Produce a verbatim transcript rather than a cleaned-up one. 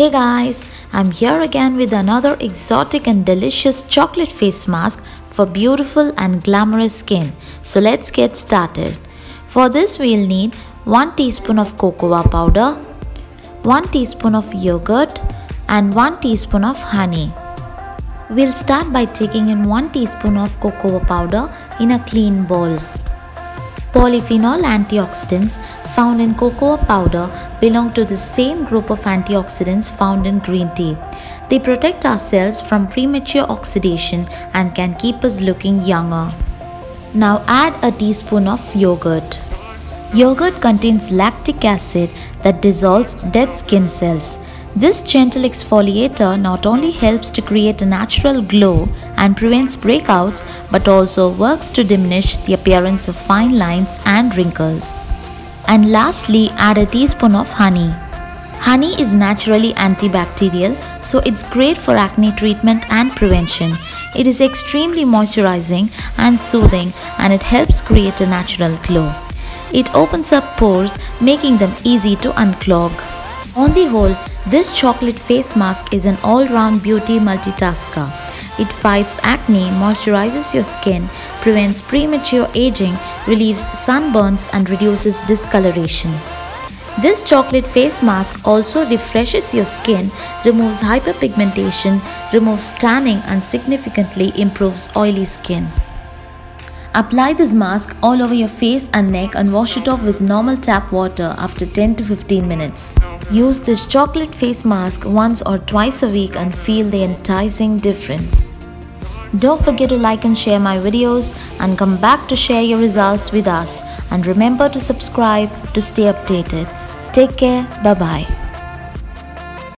Hey guys, I'm here again with another exotic and delicious chocolate face mask for beautiful and glamorous skin. So let's get started. For this we'll need one teaspoon of cocoa powder, one teaspoon of yogurt and one teaspoon of honey. We'll start by taking in one teaspoon of cocoa powder in a clean bowl. Polyphenol antioxidants found in cocoa powder belong to the same group of antioxidants found in green tea. They protect our cells from premature oxidation and can keep us looking younger. Now add a teaspoon of yogurt. Yogurt contains lactic acid that dissolves dead skin cells. This gentle exfoliator not only helps to create a natural glow and prevents breakouts but also works to diminish the appearance of fine lines and wrinkles. And lastly, add a teaspoon of honey. Honey is naturally antibacterial, so it's great for acne treatment and prevention. It is extremely moisturizing and soothing, and it helps create a natural glow. It opens up pores, making them easy to unclog. On the whole, this chocolate face mask is an all-round beauty multitasker. It fights acne, moisturizes your skin, prevents premature aging, relieves sunburns and reduces discoloration. This chocolate face mask also refreshes your skin, removes hyperpigmentation, removes tanning and significantly improves oily skin. Apply this mask all over your face and neck and wash it off with normal tap water after ten to fifteen minutes. Use this chocolate face mask once or twice a week and feel the enticing difference. Don't forget to like and share my videos and come back to share your results with us. And remember to subscribe to stay updated. Take care. Bye-bye.